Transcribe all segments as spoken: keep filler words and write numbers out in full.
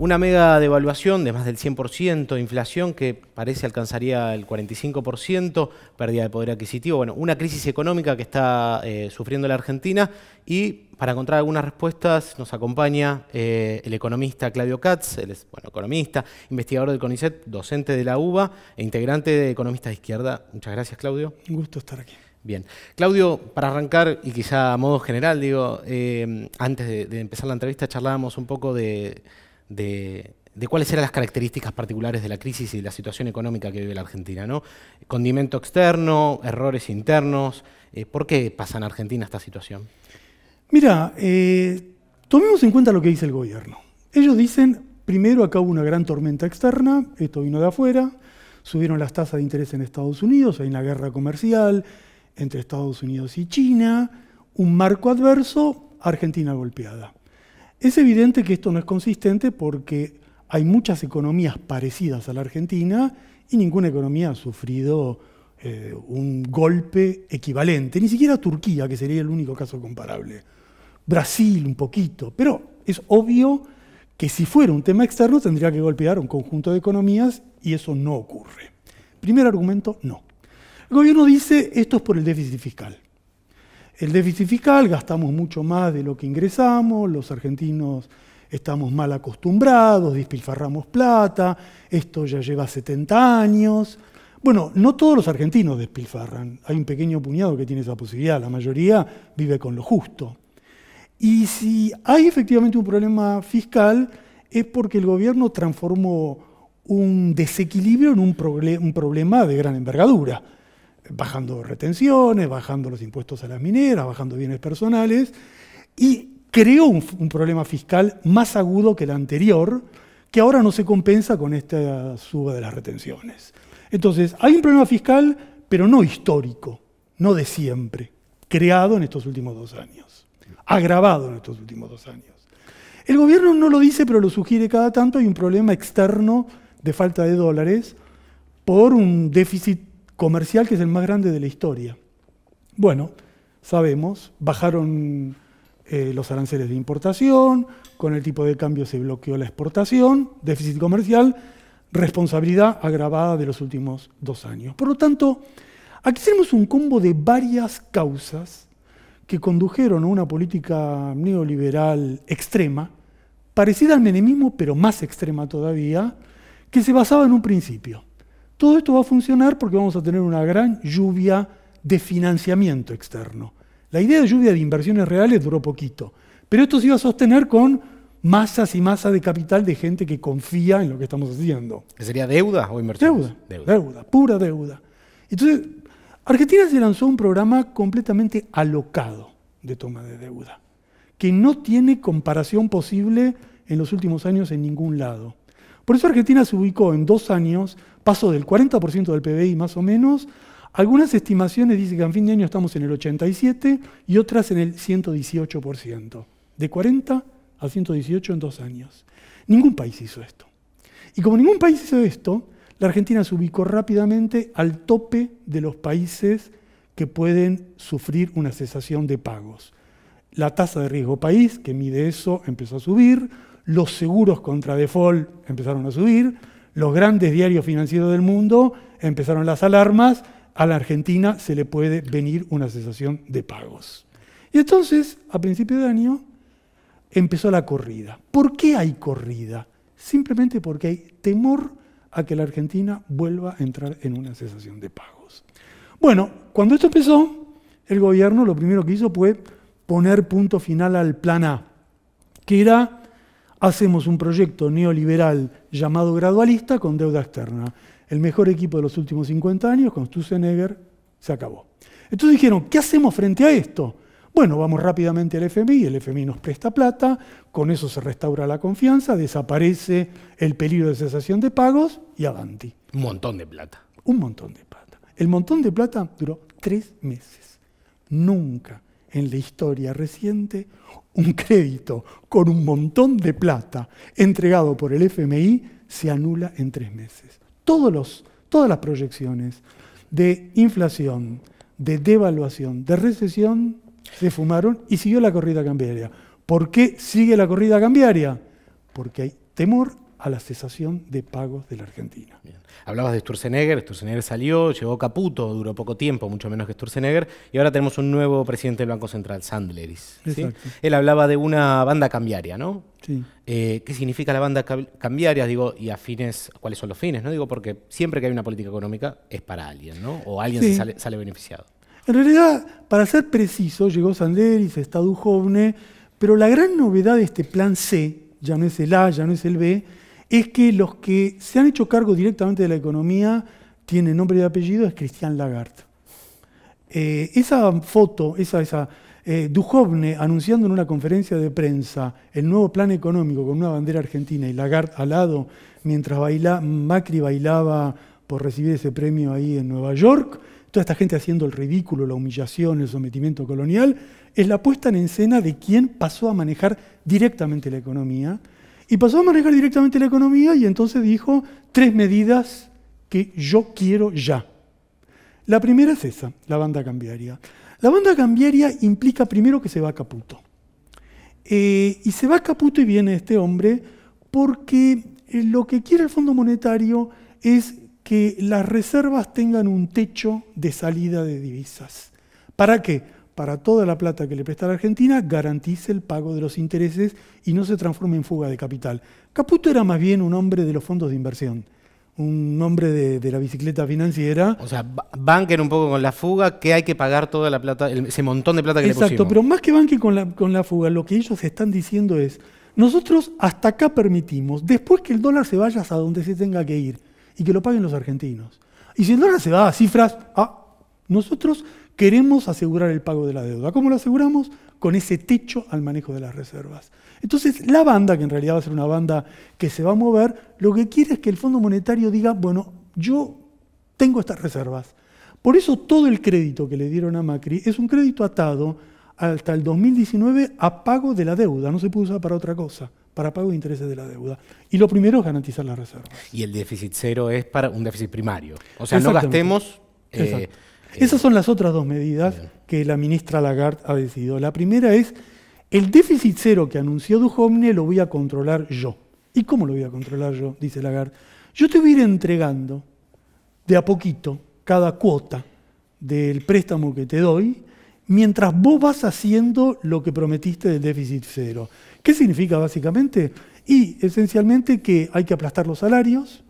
Una mega devaluación de más del cien por ciento, inflación que parece alcanzaría el cuarenta y cinco por ciento, pérdida de poder adquisitivo, bueno, una crisis económica que está eh, sufriendo la Argentina, y para encontrar algunas respuestas nos acompaña eh, el economista Claudio Katz, él es, bueno, economista, investigador del CONICET, docente de la UBA e integrante de Economistas de Izquierda. Muchas gracias, Claudio. Un gusto estar aquí. Bien. Claudio, para arrancar, y quizá a modo general, digo, eh, antes de, de empezar la entrevista charlábamos un poco de... De, de cuáles eran las características particulares de la crisis y de la situación económica que vive la Argentina, ¿no? Condimento externo, errores internos. Eh, ¿Por qué pasa en Argentina esta situación? Mira, eh, tomemos en cuenta lo que dice el gobierno. Ellos dicen, primero, acá hubo una gran tormenta externa, esto vino de afuera, subieron las tasas de interés en Estados Unidos, hay una guerra comercial entre Estados Unidos y China, un marco adverso, Argentina golpeada. Es evidente que esto no es consistente porque hay muchas economías parecidas a la Argentina y ninguna economía ha sufrido eh, un golpe equivalente. Ni siquiera Turquía, que sería el único caso comparable. Brasil un poquito, pero es obvio que si fuera un tema externo tendría que golpear un conjunto de economías y eso no ocurre. Primer argumento, no. El gobierno dice esto es por el déficit fiscal. El déficit fiscal, gastamos mucho más de lo que ingresamos, los argentinos estamos mal acostumbrados, despilfarramos plata, esto ya lleva setenta años. Bueno, no todos los argentinos despilfarran, hay un pequeño puñado que tiene esa posibilidad, la mayoría vive con lo justo. Y si hay efectivamente un problema fiscal, es porque el gobierno transformó un desequilibrio en un, un problema de gran envergadura. Bajando retenciones, bajando los impuestos a las mineras, bajando bienes personales, y creó un, un problema fiscal más agudo que el anterior, que ahora no se compensa con esta suba de las retenciones. Entonces, hay un problema fiscal, pero no histórico, no de siempre, creado en estos últimos dos años, agravado en estos últimos dos años. El gobierno no lo dice, pero lo sugiere cada tanto, hay un problema externo de falta de dólares por un déficit comercial que es el más grande de la historia. Bueno, sabemos, bajaron eh, los aranceles de importación, con el tipo de cambio se bloqueó la exportación, déficit comercial, responsabilidad agravada de los últimos dos años. Por lo tanto, aquí tenemos un combo de varias causas que condujeron a una política neoliberal extrema, parecida al menemismo, pero más extrema todavía, que se basaba en un principio. Todo esto va a funcionar porque vamos a tener una gran lluvia de financiamiento externo. La idea de lluvia de inversiones reales duró poquito, pero esto se iba a sostener con masas y masas de capital de gente que confía en lo que estamos haciendo. ¿Sería deuda o inversiones? Deuda, deuda, deuda, pura deuda. Entonces, Argentina se lanzó un programa completamente alocado de toma de deuda, que no tiene comparación posible en los últimos años en ningún lado. Por eso Argentina se ubicó en dos años, pasó del cuarenta por ciento del P B I más o menos, algunas estimaciones dicen que a fin de año estamos en el ochenta y siete por ciento y otras en el ciento dieciocho por ciento. De cuarenta a ciento dieciocho en dos años. Ningún país hizo esto. Y como ningún país hizo esto, la Argentina se ubicó rápidamente al tope de los países que pueden sufrir una cesación de pagos. La tasa de riesgo país, que mide eso, empezó a subir. Los seguros contra default empezaron a subir, los grandes diarios financieros del mundo empezaron las alarmas, a la Argentina se le puede venir una cesación de pagos. Y entonces, a principio de año, empezó la corrida. ¿Por qué hay corrida? Simplemente porque hay temor a que la Argentina vuelva a entrar en una cesación de pagos. Bueno, cuando esto empezó, el gobierno lo primero que hizo fue poner punto final al plan A, que era... Hacemos un proyecto neoliberal llamado gradualista con deuda externa. El mejor equipo de los últimos cincuenta años, con Sturzenegger, se acabó. Entonces dijeron, ¿qué hacemos frente a esto? Bueno, vamos rápidamente al F M I, el F M I nos presta plata, con eso se restaura la confianza, desaparece el peligro de cesación de pagos y avanti. Un montón de plata. Un montón de plata. El montón de plata duró tres meses. Nunca en la historia reciente un crédito con un montón de plata entregado por el F M I se anula en tres meses. Todos los, todas las proyecciones de inflación, de devaluación, de recesión se fumaron y siguió la corrida cambiaria. ¿Por qué sigue la corrida cambiaria? Porque hay temor a la cesación de pagos de la Argentina. Bien. Hablabas de Sturzenegger, Sturzenegger salió, llegó Caputo, duró poco tiempo, mucho menos que Sturzenegger, y ahora tenemos un nuevo presidente del Banco Central, Sandleris, ¿sí? Él hablaba de una banda cambiaria, ¿no? Sí. Eh, ¿Qué significa la banda cambiaria? Digo, y a fines, ¿cuáles son los fines? No digo porque siempre que hay una política económica es para alguien, ¿no? O alguien sí. se sale, sale beneficiado. En realidad, para ser preciso, llegó Sandleris, está Dujovne, pero la gran novedad de este plan C, ya no es el A, ya no es el B, es que los que se han hecho cargo directamente de la economía tienen nombre y apellido, es Cristian Lagarde. Eh, esa foto, esa, esa eh, Dujovne anunciando en una conferencia de prensa el nuevo plan económico con una bandera argentina y Lagarde al lado, mientras baila, Macri bailaba por recibir ese premio ahí en Nueva York, toda esta gente haciendo el ridículo, la humillación, el sometimiento colonial, es la puesta en escena de quién pasó a manejar directamente la economía. Y pasó a manejar directamente la economía y entonces dijo tres medidas que yo quiero ya. La primera es esa, la banda cambiaria. La banda cambiaria implica primero que se va Caputo. Eh, y se va Caputo y viene este hombre porque lo que quiere el Fondo Monetario es que las reservas tengan un techo de salida de divisas. ¿Para qué? Para toda la plata que le presta a la Argentina, garantice el pago de los intereses y no se transforme en fuga de capital. Caputo era más bien un hombre de los fondos de inversión, un hombre de, de la bicicleta financiera. O sea, banquen un poco con la fuga, que hay que pagar toda la plata, ese montón de plata que Exacto, le pusimos. Exacto, pero más que banquen con la, con la fuga, lo que ellos están diciendo es, nosotros hasta acá permitimos, después que el dólar se vaya a donde se tenga que ir y que lo paguen los argentinos. Y si el dólar se va a cifras, ah, nosotros queremos asegurar el pago de la deuda. ¿Cómo lo aseguramos? Con ese techo al manejo de las reservas. Entonces, la banda, que en realidad va a ser una banda que se va a mover, lo que quiere es que el Fondo Monetario diga, bueno, yo tengo estas reservas. Por eso todo el crédito que le dieron a Macri es un crédito atado hasta el dos mil diecinueve a pago de la deuda. No se puede usar para otra cosa, para pago de intereses de la deuda. Y lo primero es garantizar las reservas. Y el déficit cero es para un déficit primario. O sea, no gastemos... Eh, Esas son las otras dos medidas que la ministra Lagarde ha decidido. La primera es, el déficit cero que anunció Dujovne lo voy a controlar yo. ¿Y cómo lo voy a controlar yo? Dice Lagarde. Yo te voy a ir entregando de a poquito cada cuota del préstamo que te doy, mientras vos vas haciendo lo que prometiste del déficit cero. ¿Qué significa básicamente? Y esencialmente que hay que aplastar los salarios.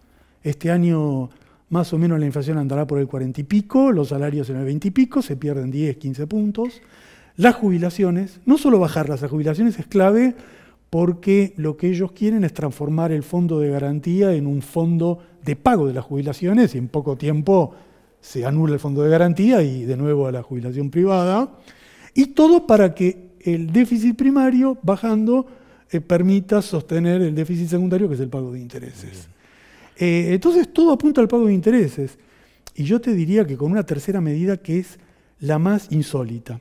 Este año... más o menos la inflación andará por el cuarenta y pico, los salarios en el veinte y pico, se pierden diez, quince puntos. Las jubilaciones, no solo bajarlas, las jubilaciones es clave porque lo que ellos quieren es transformar el fondo de garantía en un fondo de pago de las jubilaciones y en poco tiempo se anula el fondo de garantía y de nuevo a la jubilación privada. Y todo para que el déficit primario, bajando, eh, permita sostener el déficit secundario que es el pago de intereses. Eh, entonces todo apunta al pago de intereses. Y yo te diría que con una tercera medida que es la más insólita.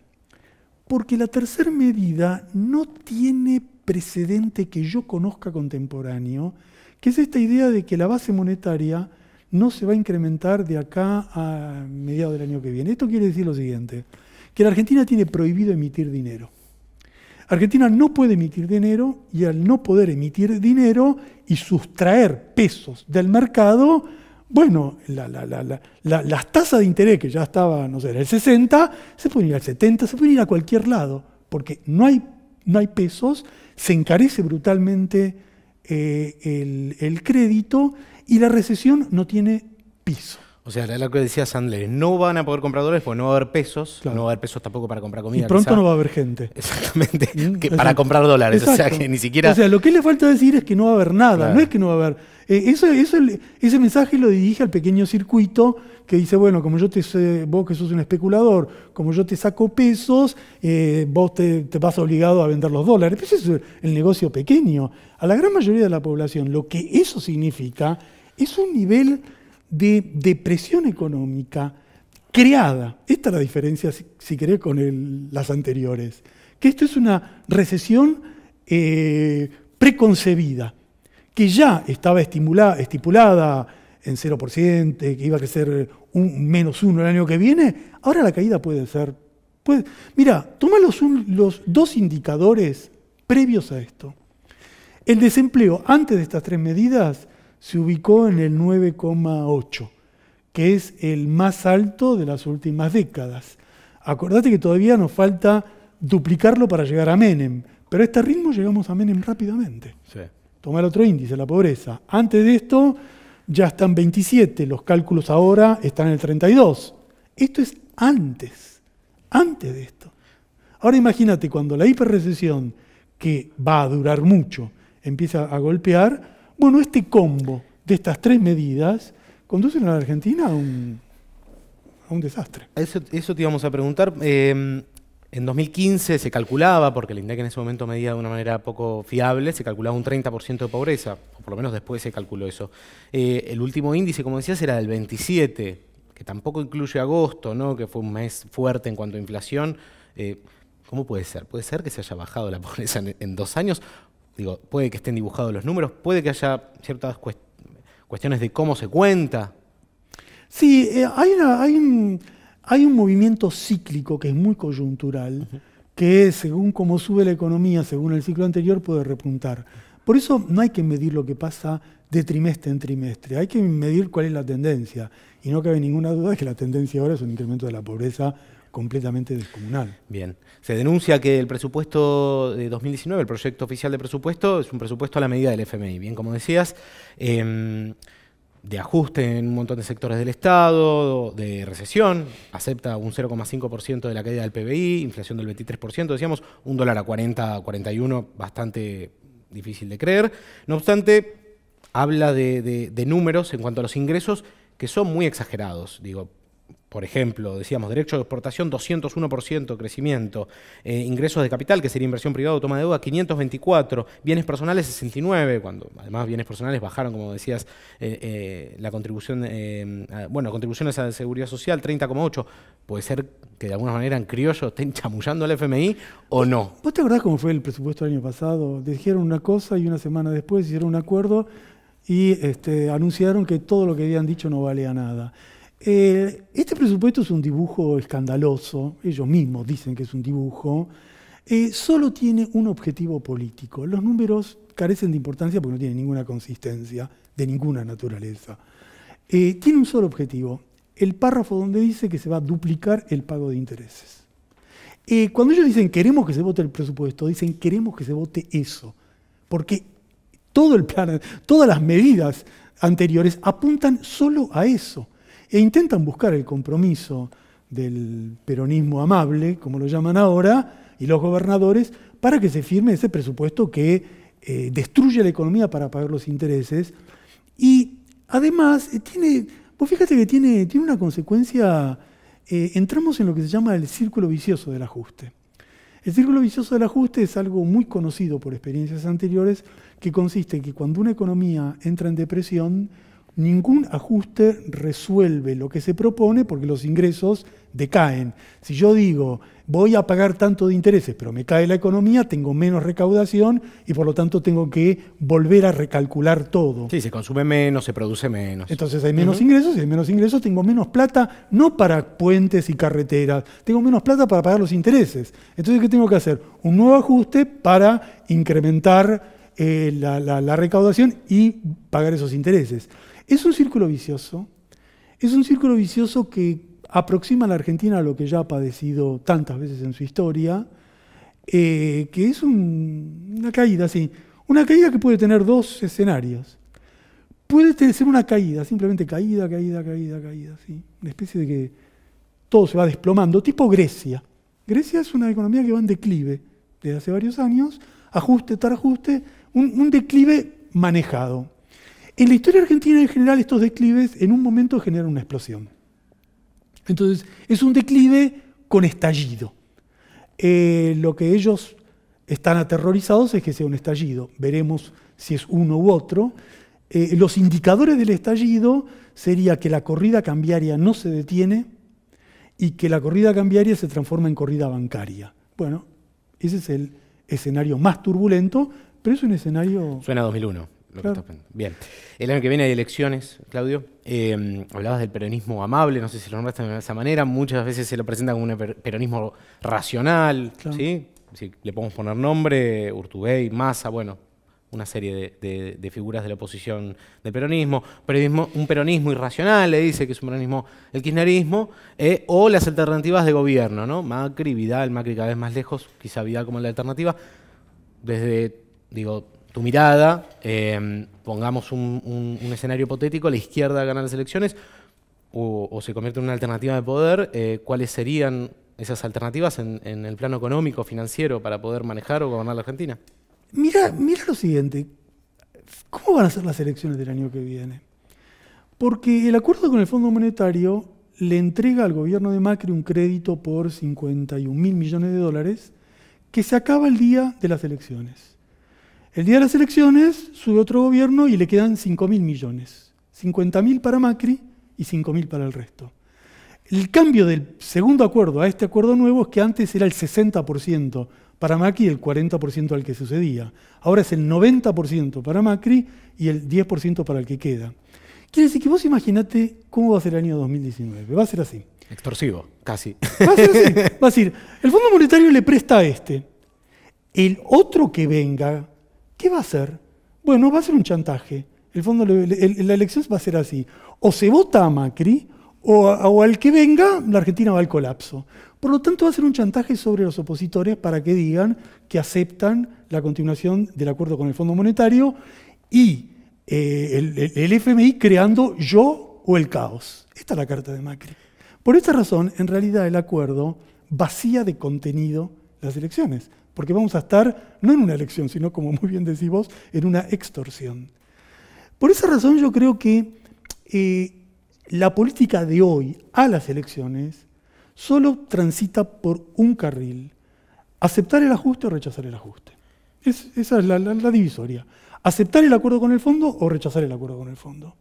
Porque la tercera medida no tiene precedente que yo conozca contemporáneo, que es esta idea de que la base monetaria no se va a incrementar de acá a mediados del año que viene. Esto quiere decir lo siguiente, que la Argentina tiene prohibido emitir dinero. Argentina no puede emitir dinero y al no poder emitir dinero y sustraer pesos del mercado, bueno, la, la, la, la, la, las tasas de interés que ya estaban, no sé, en el sesenta, se pueden ir al setenta, se pueden ir a cualquier lado, porque no hay, no hay pesos, se encarece brutalmente eh, el, el crédito y la recesión no tiene piso. O sea, lo que decía Sandler, no van a poder comprar dólares porque no va a haber pesos, claro. No va a haber pesos tampoco para comprar comida. Y pronto quizá. No va a haber gente. Exactamente, que Exacto. para comprar dólares, Exacto. o sea, que ni siquiera... O sea, lo que le falta decir es que no va a haber nada, claro. No es que no va a haber... Eh, eso, eso, ese mensaje lo dirige al pequeño circuito que dice, bueno, como yo te sé, vos que sos un especulador, como yo te saco pesos, eh, vos te, te vas obligado a vender los dólares. Pero ese es el negocio pequeño. A la gran mayoría de la población, lo que eso significa es un nivel... de depresión económica creada. Esta es la diferencia, si, si querés, con el, las anteriores. Que esto es una recesión eh, preconcebida, que ya estaba estimulada, estipulada en cero por ciento, que iba a crecer un, menos uno el año que viene. Ahora la caída puede ser... Puede, mira, toma los, los dos indicadores previos a esto. El desempleo antes de estas tres medidas se ubicó en el nueve coma ocho, que es el más alto de las últimas décadas. Acordate que todavía nos falta duplicarlo para llegar a Menem, pero a este ritmo llegamos a Menem rápidamente. Sí. Tomar otro índice, la pobreza. Antes de esto ya están veintisiete, los cálculos ahora están en el treinta y dos. Esto es antes, antes de esto. Ahora imagínate cuando la hiperrecesión, que va a durar mucho, empieza a golpear. Bueno, este combo de estas tres medidas conducen a la Argentina a un, a un desastre. Eso, eso te íbamos a preguntar. Eh, en dos mil quince se calculaba, porque el INDEC en ese momento medía de una manera poco fiable, se calculaba un treinta por ciento de pobreza, o por lo menos después se calculó eso. Eh, el último índice, como decías, era del veintisiete, que tampoco incluye agosto, ¿no? Que fue un mes fuerte en cuanto a inflación. Eh, ¿Cómo puede ser? ¿Puede ser que se haya bajado la pobreza en, en dos años? Digo, puede que estén dibujados los números, puede que haya ciertas cuest- cuestiones de cómo se cuenta. Sí, eh, hay, una, hay, un, hay un movimiento cíclico que es muy coyuntural, uh-huh. que es, según cómo sube la economía, según el ciclo anterior, puede repuntar. Por eso no hay que medir lo que pasa de trimestre en trimestre, hay que medir cuál es la tendencia. Y no cabe ninguna duda de que la tendencia ahora es un incremento de la pobreza completamente descomunal. Bien. Se denuncia que el presupuesto de dos mil diecinueve, el proyecto oficial de presupuesto, es un presupuesto a la medida del F M I. Bien, como decías, eh, de ajuste en un montón de sectores del Estado, de recesión, acepta un cero coma cinco por ciento de la caída del P B I, inflación del veintitrés por ciento, decíamos, un dólar a cuarenta, cuarenta y uno, bastante difícil de creer. No obstante, habla de, de, de números en cuanto a los ingresos que son muy exagerados, digo. Por ejemplo, decíamos, derecho de exportación, doscientos uno por ciento crecimiento, eh, ingresos de capital, que sería inversión privada o toma de deuda, quinientos veinticuatro, bienes personales, sesenta y nueve, cuando además bienes personales bajaron, como decías, eh, eh, la contribución, eh, a, bueno, contribuciones a la seguridad social, treinta coma ocho. ¿Puede ser que de alguna manera en criollo estén chamullando al F M I o no? ¿Vos te acordás cómo fue el presupuesto del año pasado? Dijeron una cosa y una semana después hicieron un acuerdo y este, anunciaron que todo lo que habían dicho no valía nada. Eh, este presupuesto es un dibujo escandaloso, ellos mismos dicen que es un dibujo, eh, solo tiene un objetivo político. Los números carecen de importancia porque no tienen ninguna consistencia de ninguna naturaleza. Eh, tiene un solo objetivo, el párrafo donde dice que se va a duplicar el pago de intereses. Eh, cuando ellos dicen queremos que se vote el presupuesto, dicen queremos que se vote eso, porque todo el plan, todas las medidas anteriores apuntan solo a eso. E intentan buscar el compromiso del peronismo amable, como lo llaman ahora, y los gobernadores, para que se firme ese presupuesto que eh, destruye la economía para pagar los intereses. Y además, tiene, vos fíjate que tiene, tiene una consecuencia, eh, entramos en lo que se llama el círculo vicioso del ajuste. El círculo vicioso del ajuste es algo muy conocido por experiencias anteriores, que consiste en que cuando una economía entra en depresión, ningún ajuste resuelve lo que se propone porque los ingresos decaen. Si yo digo, voy a pagar tanto de intereses, pero me cae la economía, tengo menos recaudación y por lo tanto tengo que volver a recalcular todo. Sí, se consume menos, se produce menos. Entonces hay menos uh-huh. ingresos, y hay menos ingresos, tengo menos plata, no para puentes y carreteras, tengo menos plata para pagar los intereses. Entonces, ¿qué tengo que hacer? Un nuevo ajuste para incrementar eh, la, la, la recaudación y pagar esos intereses. Es un círculo vicioso, es un círculo vicioso que aproxima a la Argentina a lo que ya ha padecido tantas veces en su historia, eh, que es un, una caída, sí, una caída que puede tener dos escenarios. Puede ser una caída, simplemente caída, caída, caída, caída, sí, una especie de que todo se va desplomando, tipo Grecia. Grecia es una economía que va en declive desde hace varios años, ajuste, tras ajuste, un, un declive manejado. En la historia argentina en general estos declives en un momento generan una explosión. Entonces es un declive con estallido. Eh, lo que ellos están aterrorizados es que sea un estallido. Veremos si es uno u otro. Eh, los indicadores del estallido sería que la corrida cambiaria no se detiene y que la corrida cambiaria se transforma en corrida bancaria. Bueno, ese es el escenario más turbulento, pero es un escenario... Suena a dos mil uno. Lo claro. que Bien. El año que viene hay elecciones, Claudio. Eh, hablabas del peronismo amable, no sé si lo nombraste de esa manera. Muchas veces se lo presenta como un peronismo racional. Claro. ¿Sí? Si le podemos poner nombre, Urtubey, Massa, bueno, una serie de, de, de figuras de la oposición del peronismo, peronismo, un peronismo irracional, le dice que es un peronismo, el kirchnerismo, eh, o las alternativas de gobierno, ¿no? Macri, Vidal, Macri cada vez más lejos, quizá Vidal como la alternativa. Desde, digo, tu mirada, eh, pongamos un, un, un escenario hipotético, la izquierda gana las elecciones, o, o se convierte en una alternativa de poder, eh, ¿cuáles serían esas alternativas en, en el plano económico, financiero, para poder manejar o gobernar la Argentina? Mira, mira lo siguiente, ¿cómo van a ser las elecciones del año que viene? Porque el acuerdo con el Fondo Monetario le entrega al gobierno de Macri un crédito por cincuenta y un mil millones de dólares que se acaba el día de las elecciones. El día de las elecciones sube otro gobierno y le quedan cinco mil millones. cincuenta mil para Macri y cinco mil para el resto. El cambio del segundo acuerdo a este acuerdo nuevo es que antes era el sesenta por ciento para Macri y el cuarenta por ciento al que sucedía. Ahora es el noventa por ciento para Macri y el diez por ciento para el que queda. Quiere decir que vos imaginate cómo va a ser el año dos mil diecinueve. Va a ser así. Extorsivo, casi. Va a ser así. Va a decir, el Fondo Monetario le presta a este. El otro que venga, ¿qué va a hacer? Bueno, va a ser un chantaje. El fondo, el, el, la elección va a ser así. O se vota a Macri, o, a, o al que venga, la Argentina va al colapso. Por lo tanto, va a ser un chantaje sobre los opositores para que digan que aceptan la continuación del acuerdo con el Fondo Monetario y eh, el, el F M I creando yo o el caos. Esta es la carta de Macri. Por esta razón, en realidad, el acuerdo vacía de contenido las elecciones, porque vamos a estar, no en una elección, sino, como muy bien decís vos, en una extorsión. Por esa razón yo creo que eh, la política de hoy a las elecciones solo transita por un carril, aceptar el ajuste o rechazar el ajuste. Es, esa es la, la, la divisoria. Aceptar el acuerdo con el fondo o rechazar el acuerdo con el fondo.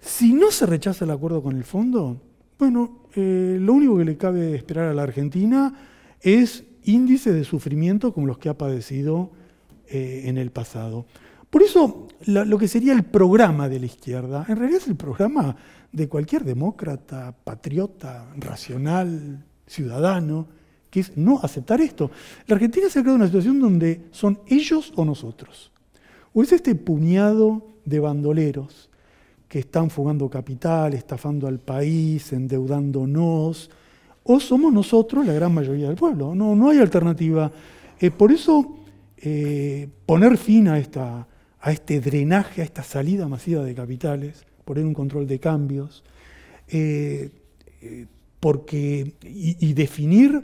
Si no se rechaza el acuerdo con el fondo, bueno, eh, lo único que le cabe esperar a la Argentina es índices de sufrimiento como los que ha padecido eh, en el pasado. Por eso, la, lo que sería el programa de la izquierda, en realidad es el programa de cualquier demócrata, patriota, racional, ciudadano, que es no aceptar esto. La Argentina se ha creado en una situación donde son ellos o nosotros. O es este puñado de bandoleros que están fugando capital, estafando al país, endeudándonos, o somos nosotros la gran mayoría del pueblo. No, no hay alternativa. Eh, por eso, eh, poner fin a esta... a este drenaje, a esta salida masiva de capitales, poner un control de cambios, eh, eh, porque, y, y definir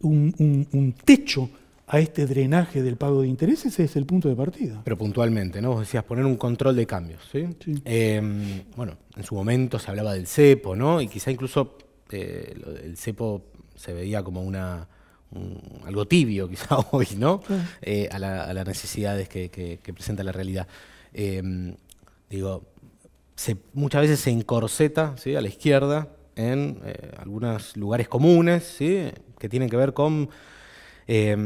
un, un, un techo a este drenaje del pago de intereses es el punto de partida. Pero puntualmente, ¿no? Vos decías poner un control de cambios, ¿sí? Sí. Eh, bueno, en su momento se hablaba del CEPO, ¿no? Y quizá incluso eh, el CEPO se veía como una... algo tibio quizá hoy, ¿no? Sí. Eh, a, la, a las necesidades que, que, que presenta la realidad. Eh, digo, se, muchas veces se encorseta, ¿sí?, a la izquierda en eh, algunos lugares comunes, ¿sí?, que tienen que ver con eh,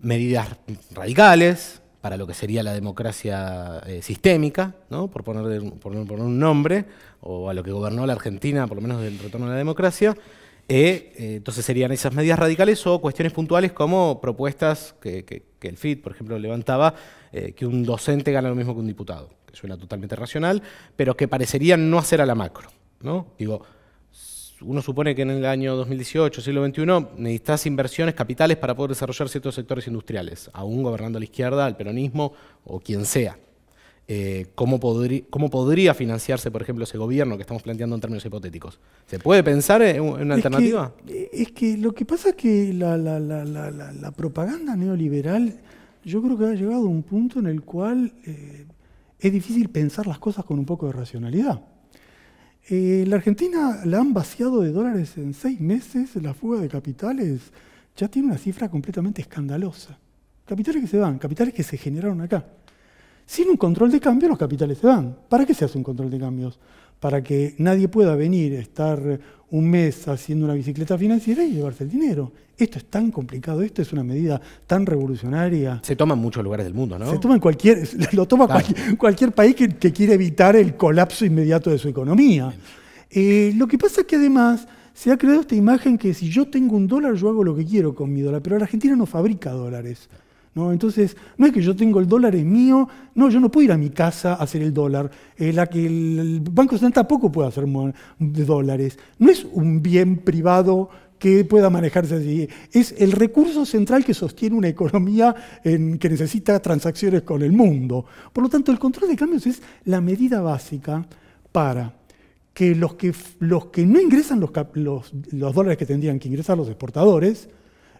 medidas radicales para lo que sería la democracia eh, sistémica, ¿no?, por poner, por, por un nombre, o a lo que gobernó la Argentina, por lo menos del retorno a la democracia. Eh, eh, entonces serían esas medidas radicales o cuestiones puntuales como propuestas que, que, que el F I T, por ejemplo, levantaba, eh, que un docente gana lo mismo que un diputado, que suena totalmente racional, pero que parecerían no hacer a la macro, ¿no? Digo, uno supone que en el año dos mil dieciocho, siglo veintiuno, necesitas inversiones, capitales para poder desarrollar ciertos sectores industriales, aún gobernando a la izquierda, al peronismo o quien sea. Eh, ¿cómo, podri- ¿Cómo podría financiarse, por ejemplo, ese gobierno que estamos planteando en términos hipotéticos? ¿Se puede pensar en una es alternativa? Que, es que lo que pasa es que la, la, la, la, la, la propaganda neoliberal, yo creo que ha llegado a un punto en el cual eh, es difícil pensar las cosas con un poco de racionalidad. Eh, la Argentina la han vaciado de dólares en seis meses, la fuga de capitales ya tiene una cifra completamente escandalosa. Capitales que se van, capitales que se generaron acá. Sin un control de cambio los capitales se van. ¿Para qué se hace un control de cambios? Para que nadie pueda venir, estar un mes haciendo una bicicleta financiera y llevarse el dinero. Esto es tan complicado, esto es una medida tan revolucionaria. Se toma en muchos lugares del mundo, ¿no? Se toma en cualquier, lo toma claro. cualquier, cualquier país que, que quiere evitar el colapso inmediato de su economía. Eh, lo que pasa es que además se ha creado esta imagen que si yo tengo un dólar yo hago lo que quiero con mi dólar, pero la Argentina no fabrica dólares. ¿no? Entonces, no es que yo tengo el dólar, es mío, no, yo no puedo ir a mi casa a hacer el dólar, eh, la que el Banco Central tampoco puede hacer de dólares, no es un bien privado que pueda manejarse así, es el recurso central que sostiene una economía en, que necesita transacciones con el mundo. Por lo tanto, el control de cambios es la medida básica para que los que, los que no ingresan los, los, los dólares que tendrían que ingresar los exportadores,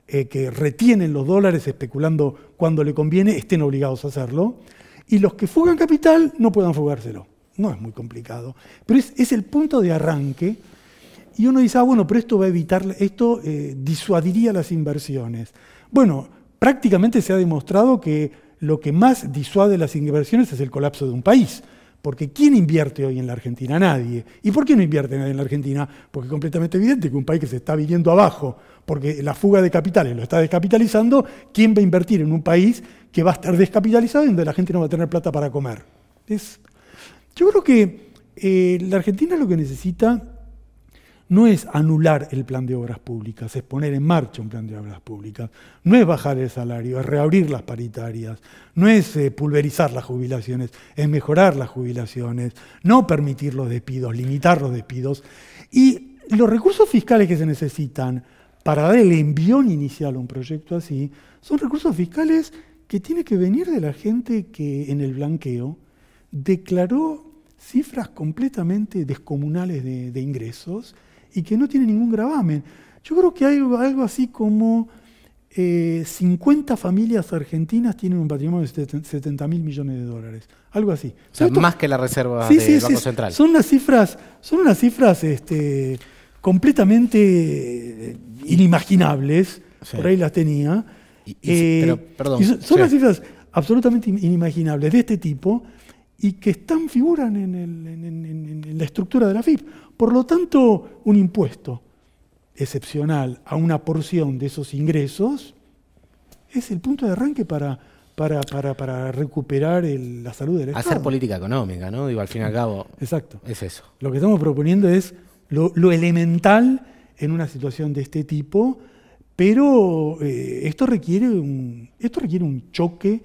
eh, que retienen los dólares especulando cuando le conviene, estén obligados a hacerlo, y los que fugan capital no puedan fugárselo. No es muy complicado, pero es, es el punto de arranque. Y uno dice, ah, bueno, pero esto va a evitar, esto eh, disuadiría las inversiones. Bueno, prácticamente se ha demostrado que lo que más disuade las inversiones es el colapso de un país. Porque ¿quién invierte hoy en la Argentina? Nadie. ¿Y por qué no invierte nadie en la Argentina? Porque es completamente evidente que un país que se está viniendo abajo, porque la fuga de capitales lo está descapitalizando, ¿quién va a invertir en un país que va a estar descapitalizado y donde la gente no va a tener plata para comer? Es, yo creo que eh, la Argentina lo que necesita no es anular el plan de obras públicas, es poner en marcha un plan de obras públicas. No es bajar el salario, es reabrir las paritarias. No es eh, pulverizar las jubilaciones, es mejorar las jubilaciones. No permitir los despidos, limitar los despidos. Y los recursos fiscales que se necesitan para dar el envión inicial a un proyecto así, son recursos fiscales que tienen que venir de la gente que en el blanqueo declaró cifras completamente descomunales de, de ingresos y que no tiene ningún gravamen. Yo creo que hay algo así como eh, cincuenta familias argentinas tienen un patrimonio de setenta mil millones de dólares, algo así. O sea, esto, más que la reserva sí, del sí, Banco sí, Central. Son unas cifras, son unas cifras este, completamente inimaginables, sí. Por ahí las tenía. Y, y, eh, pero, perdón, y son sí. unas cifras absolutamente inimaginables de este tipo y que están, figuran en, el, en, en, en la estructura de la A F I P. Por lo tanto, un impuesto excepcional a una porción de esos ingresos es el punto de arranque para, para, para, para recuperar el, la salud del Estado. Hacer política económica, ¿no? Digo, al fin y al cabo, exacto. Es eso. Lo que estamos proponiendo es lo, lo elemental en una situación de este tipo, pero eh, esto, requiere un, esto requiere un choque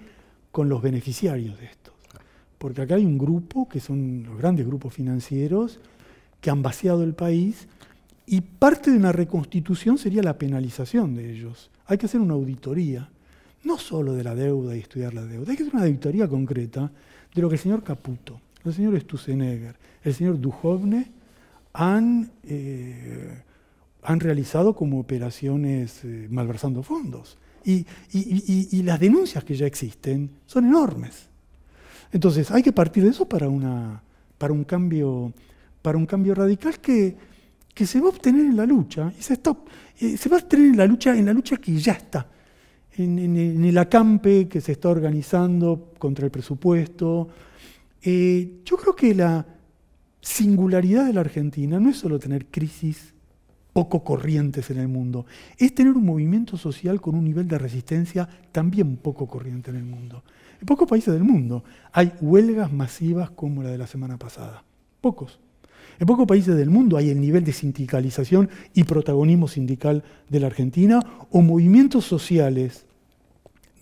con los beneficiarios de esto. Porque acá hay un grupo, que son los grandes grupos financieros, que han vaciado el país y parte de una reconstitución sería la penalización de ellos. Hay que hacer una auditoría, no solo de la deuda y estudiar la deuda, hay que hacer una auditoría concreta de lo que el señor Caputo, el señor Sturzenegger, el señor Dujovne han, eh, han realizado como operaciones eh, malversando fondos. Y, y, y, y las denuncias que ya existen son enormes. Entonces hay que partir de eso para, una, para un cambio... para un cambio radical que, que se va a obtener en la lucha, y se, está, eh, se va a obtener en la lucha, en la lucha que ya está, en, en, en el acampe que se está organizando contra el presupuesto. Eh, yo creo que la singularidad de la Argentina no es solo tener crisis poco corrientes en el mundo, es tener un movimiento social con un nivel de resistencia también poco corriente en el mundo. En pocos países del mundo hay huelgas masivas como la de la semana pasada, pocos. En pocos países del mundo hay el nivel de sindicalización y protagonismo sindical de la Argentina o movimientos sociales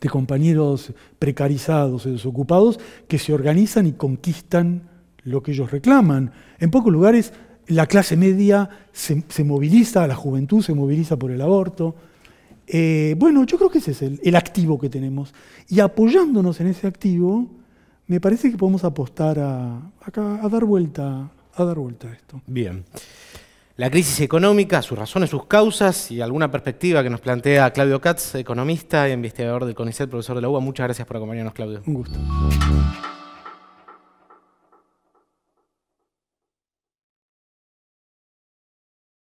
de compañeros precarizados y desocupados que se organizan y conquistan lo que ellos reclaman. En pocos lugares la clase media se, se moviliza, la juventud se moviliza por el aborto. Eh, bueno, yo creo que ese es el, el activo que tenemos. Y apoyándonos en ese activo, me parece que podemos apostar a, a, a dar vuelta a dar vuelta a esto. Bien. La crisis económica, sus razones, sus causas y alguna perspectiva que nos plantea Claudio Katz, economista e investigador del CONICET, profesor de la U B A. Muchas gracias por acompañarnos, Claudio. Un gusto.